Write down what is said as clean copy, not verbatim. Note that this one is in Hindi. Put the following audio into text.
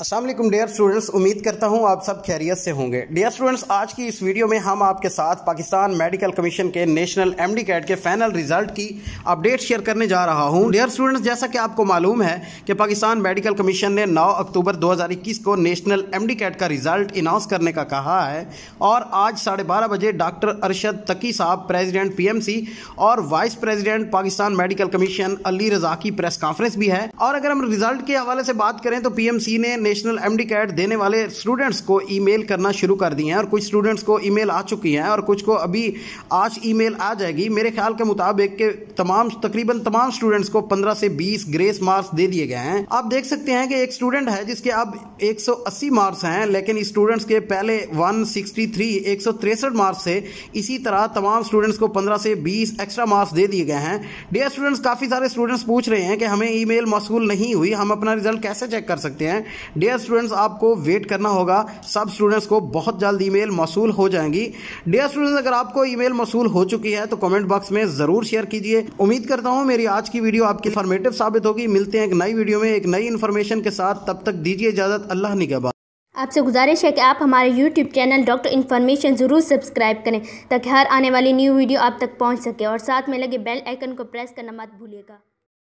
अस्सलाम वालेकुम डियर स्टूडेंट्स, उम्मीद करता हूं आप सब खैरियत से होंगे। डियर स्टूडेंट्स, आज की इस वीडियो में हम आपके साथ पाकिस्तान मेडिकल कमीशन के नेशनल एमडी कैट के फाइनल रिजल्ट की अपडेट शेयर करने जा रहा हूं। डियर स्टूडेंट्स, जैसा कि आपको मालूम है कि पाकिस्तान मेडिकल कमीशन ने 9 अक्टूबर 2021 को नेशनल एमडी कैट का रिजल्ट अनाउंस करने का कहा है और आज 12:30 बजे doctor Arshad Taqi sahab, president PMC और vice president Pakistan medical commission Ali Razaqi, press conference भी है। और अगर हम रिजल्ट के हवाले से बात करें तो PMC ने नेशनल एमडी कैट देने वाले स्टूडेंट्स को ईमेल करना शुरू कर दिए हैं और कुछ स्टूडेंट्स को ईमेल आ चुकी हैं और कुछ को अभी आज ईमेल आ जाएगी। मेरे ख्याल के मुताबिक के तकरीबन तमाम स्टूडेंट्स को 15 से 20 ग्रेस मार्क्स दे दिए गए हैं। आप देख सकते हैं कि एक स्टूडेंट है जिसके अब 180 मार्क्स हैं, लेकिन स्टूडेंट्स के पहले 163 मार्क्स से इसी तरह तमाम स्टूडेंट्स को 15 से 20 एक्स्ट्रा मार्क्स दे दिए गए हैं। डियर स्टूडेंट्स, काफी सारे स्टूडेंट्स पूछ रहे हैं कि हमें ईमेल मौसूल नहीं हुई, हम अपना रिजल्ट कैसे चेक कर सकते हैं। डियर स्टूडेंट्स, आपको वेट करना होगा, सब स्टूडेंट्स को बहुत जल्द ईमेल मौसूल हो जाएंगी। डियर स्टूडेंट्स, अगर आपको ईमेल मौसूल हो चुकी है तो कमेंट बॉक्स में जरूर शेयर कीजिए। उम्मीद करता हूं मेरी आज की वीडियो आपकी इंफॉर्मेटिव साबित होगी। मिलते हैं एक नई वीडियो में एक नई इन्फॉर्मेशन के साथ, तब तक दीजिए इजाजत। अल्लाह निगहबान। आपसे गुजारिश है कि आप हमारे YouTube चैनल डॉक्टर इन्फॉर्मेशन ज़रूर सब्सक्राइब करें ताकि हर आने वाली न्यू वीडियो आप तक पहुँच सके और साथ में लगे बेल आइकन को प्रेस करना मत भूलिएगा।